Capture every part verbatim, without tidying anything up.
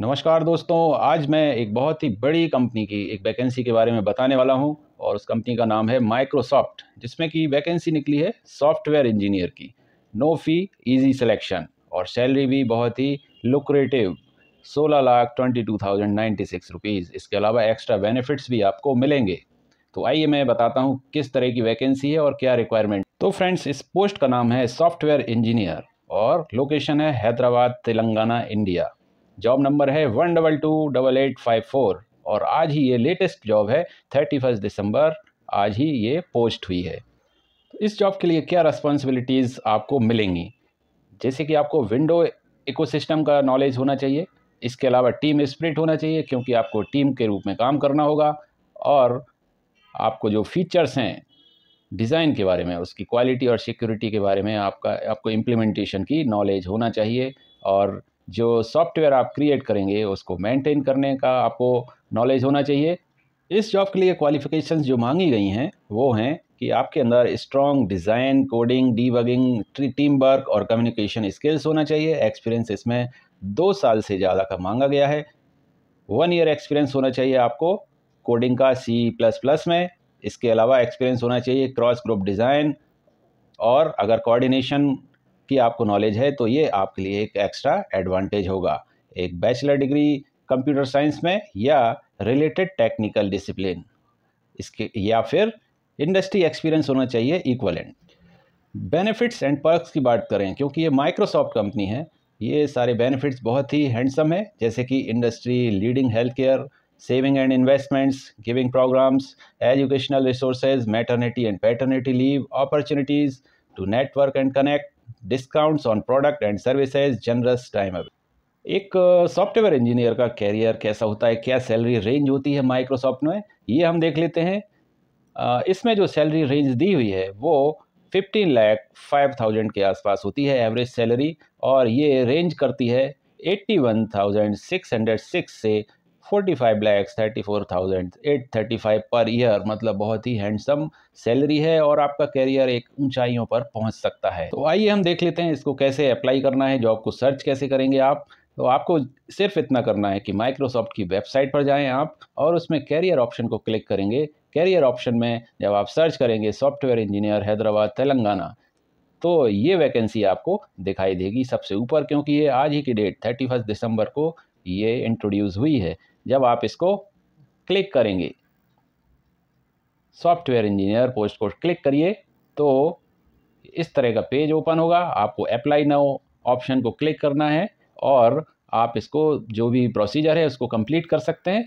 नमस्कार दोस्तों, आज मैं एक बहुत ही बड़ी कंपनी की एक वैकेंसी के बारे में बताने वाला हूं और उस कंपनी का नाम है माइक्रोसॉफ्ट, जिसमें कि वैकेंसी निकली है सॉफ्टवेयर इंजीनियर की। नो फी, इजी सिलेक्शन और सैलरी भी बहुत ही लुक्रेटिव सोलह लाख बाईस हज़ार छियानवे रुपीस। इसके अलावा एक्स्ट्रा बेनिफिट्स भी आपको मिलेंगे। तो आइए मैं बताता हूँ किस तरह की वैकेंसी है और क्या रिक्वायरमेंट। तो फ्रेंड्स, इस पोस्ट का नाम है सॉफ्टवेयर इंजीनियर और लोकेशन है Hyderabad, Telangana, India. Job number है one double two double eight five four और आज ही ये लेटेस्ट जॉब है, थर्टी फर्स्ट दिसंबर आज ही ये पोस्ट हुई है। इस जॉब के लिए क्या रेस्पॉन्सिबिलिटीज़ आपको मिलेंगी, जैसे कि आपको विंडो इकोसिस्टम का नॉलेज होना चाहिए। इसके अलावा टीम स्पिरिट होना चाहिए, क्योंकि आपको टीम के रूप में काम करना होगा और आपको जो फीचर्स हैं डिज़ाइन के बारे में, उसकी क्वालिटी और सिक्योरिटी के बारे में आपका आपको इम्प्लीमेंटेशन की नॉलेज होना चाहिए। और जो सॉफ्टवेयर आप क्रिएट करेंगे उसको मेंटेन करने का आपको नॉलेज होना चाहिए। इस जॉब के लिए क्वालिफ़िकेशंस जो मांगी गई हैं वो हैं कि आपके अंदर strong design, coding, debugging, team work और कम्युनिकेशन स्किल्स होना चाहिए। एक्सपीरियंस इसमें दो साल से ज़्यादा का मांगा गया है। वन ईयर एक्सपीरियंस होना चाहिए आपको कोडिंग का सी प्लस प्लस में। इसके अलावा एक्सपीरियंस होना चाहिए क्रॉस ग्रुप डिज़ाइन और अगर कोऑर्डिनेशन की आपको नॉलेज है तो ये आपके लिए एक एक्स्ट्रा एडवांटेज होगा। एक बैचलर डिग्री कंप्यूटर साइंस में या रिलेटेड टेक्निकल डिसिप्लिन, इसके या फिर इंडस्ट्री एक्सपीरियंस होना चाहिए इक्वलेंट। बेनिफिट्स एंड पर्क्स की बात करें, क्योंकि ये माइक्रोसॉफ्ट कंपनी है, ये सारे बेनिफिट्स बहुत ही हैंडसम है, जैसे कि industry leading health care, saving and investments, giving programmes, educational resources, maternity and paternity leave, opportunities to network and connect, discounts on product and services, generous time away. एक software engineer का career कैसा होता है, क्या salary range होती है Microsoft में, ये हम देख लेते हैं। इसमें जो सैलरी रेंज दी हुई है वो फिफ्टीन लाख फाइव थाउजेंड के आसपास होती है एवरेज सैलरी, और ये रेंज करती है eighty one thousand six hundred six से forty five lakhs thirty four thousand eight thirty five per year. मतलब बहुत ही हैंडसम सैलरी है और आपका कैरियर एक ऊंचाइयों पर पहुंच सकता है। तो आइए हम देख लेते हैं इसको कैसे अप्लाई करना है, जॉब को सर्च कैसे करेंगे आप। तो आपको सिर्फ इतना करना है कि माइक्रोसॉफ्ट की वेबसाइट पर जाएं आप और उसमें कैरियर ऑप्शन को क्लिक करेंगे। कैरियर ऑप्शन में जब आप सर्च करेंगे सॉफ्टवेयर इंजीनियर हैदराबाद तेलंगाना, तो ये वैकेंसी आपको दिखाई देगी सबसे ऊपर, क्योंकि ये आज ही की डेट थर्टी फर्स्ट दिसंबर को ये इंट्रोड्यूस हुई है। जब आप इसको क्लिक करेंगे, सॉफ्टवेयर इंजीनियर पोस्ट को क्लिक करिए तो इस तरह का पेज ओपन होगा। आपको अप्लाई नाउ ऑप्शन को क्लिक करना है और आप इसको जो भी प्रोसीजर है उसको कंप्लीट कर सकते हैं।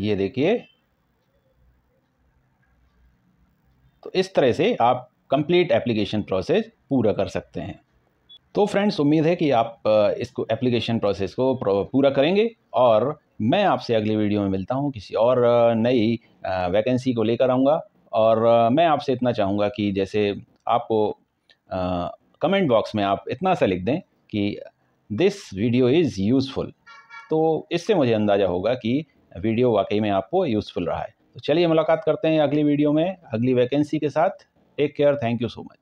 ये देखिए, तो इस तरह से आप कंप्लीट एप्लीकेशन प्रोसेस पूरा कर सकते हैं। तो फ्रेंड्स, उम्मीद है कि आप इसको एप्लीकेशन प्रोसेस को पूरा करेंगे और मैं आपसे अगली वीडियो में मिलता हूं, किसी और नई वैकेंसी को लेकर आऊँगा। और मैं आपसे इतना चाहूँगा कि जैसे आपको कमेंट बॉक्स में आप इतना सा लिख दें कि दिस वीडियो इज़ यूज़फुल, तो इससे मुझे अंदाज़ा होगा कि वीडियो वाकई में आपको यूज़फुल रहा है। तो चलिए मुलाकात करते हैं अगली वीडियो में अगली वैकेंसी के साथ। Take care, thank you so much.